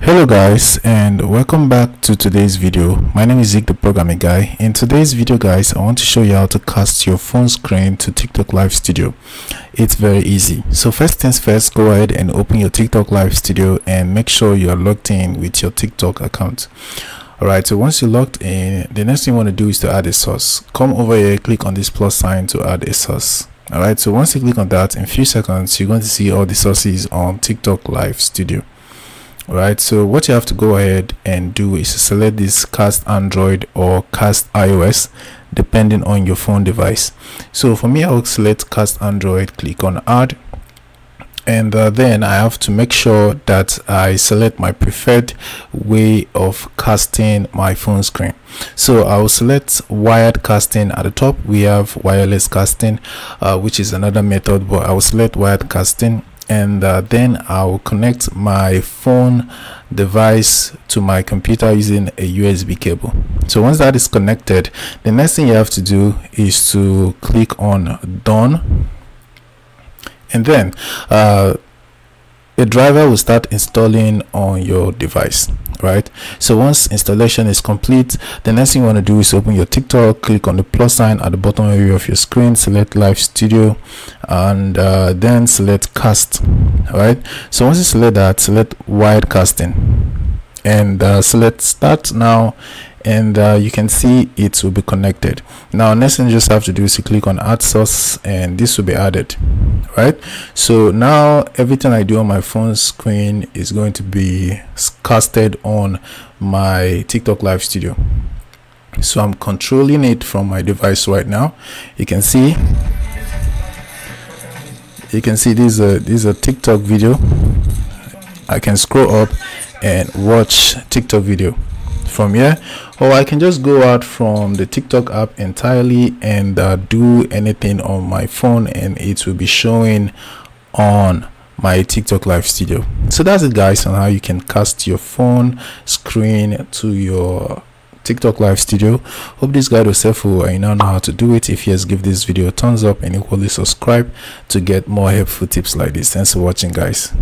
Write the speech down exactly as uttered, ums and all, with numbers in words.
Hello guys, and welcome back to today's video. My name is Zeke, the programming guy. In today's video guys, I want to show you how to cast your phone screen to TikTok Live Studio. It's very easy. So first things first, go ahead and open your TikTok Live Studio and make sure you are logged in with your TikTok account. Alright, so once you're logged in, the next thing you want to do is to add a source. Come over here, click on this plus sign to add a source. Alright, so once you click on that, in a few seconds you're going to see all the sources on TikTok Live Studio. Alright, so what you have to go ahead and do is select this Cast Android or Cast iOS depending on your phone device. So for me, I will select Cast Android, click on add, and uh, then I have to make sure that I select my preferred way of casting my phone screen. So I will select Wired Casting. At the top we have Wireless Casting, uh, which is another method, but I will select Wired Casting. And uh, then I'll connect my phone device to my computer using a U S B cable. So once that is connected, the next thing you have to do is to click on done, and then uh, a driver will start installing on your device. Right, so once installation is complete, the next thing you want to do is open your TikTok, click on the plus sign at the bottom area of your screen, select Live Studio, and uh, then select Cast. All right, so once you select that, select Wired Casting and uh, select Start Now, and uh, you can see it will be connected. Now next thing you just have to do is to click on Add Source, and this will be added. Right, so now everything I do on my phone screen is going to be casted on my TikTok Live Studio. So I'm controlling it from my device right now. You can see, you can see this is a, this is a TikTok video. I can scroll up and watch TikTok video from here, or I can just go out from the TikTok app entirely and uh, do anything on my phone, and it will be showing on my TikTok Live Studio. So that's it guys, on how you can cast your phone screen to your TikTok Live Studio. Hope this guide was helpful and you now know how to do it. If yes, give this video a thumbs up and equally subscribe to get more helpful tips like this. Thanks for watching guys.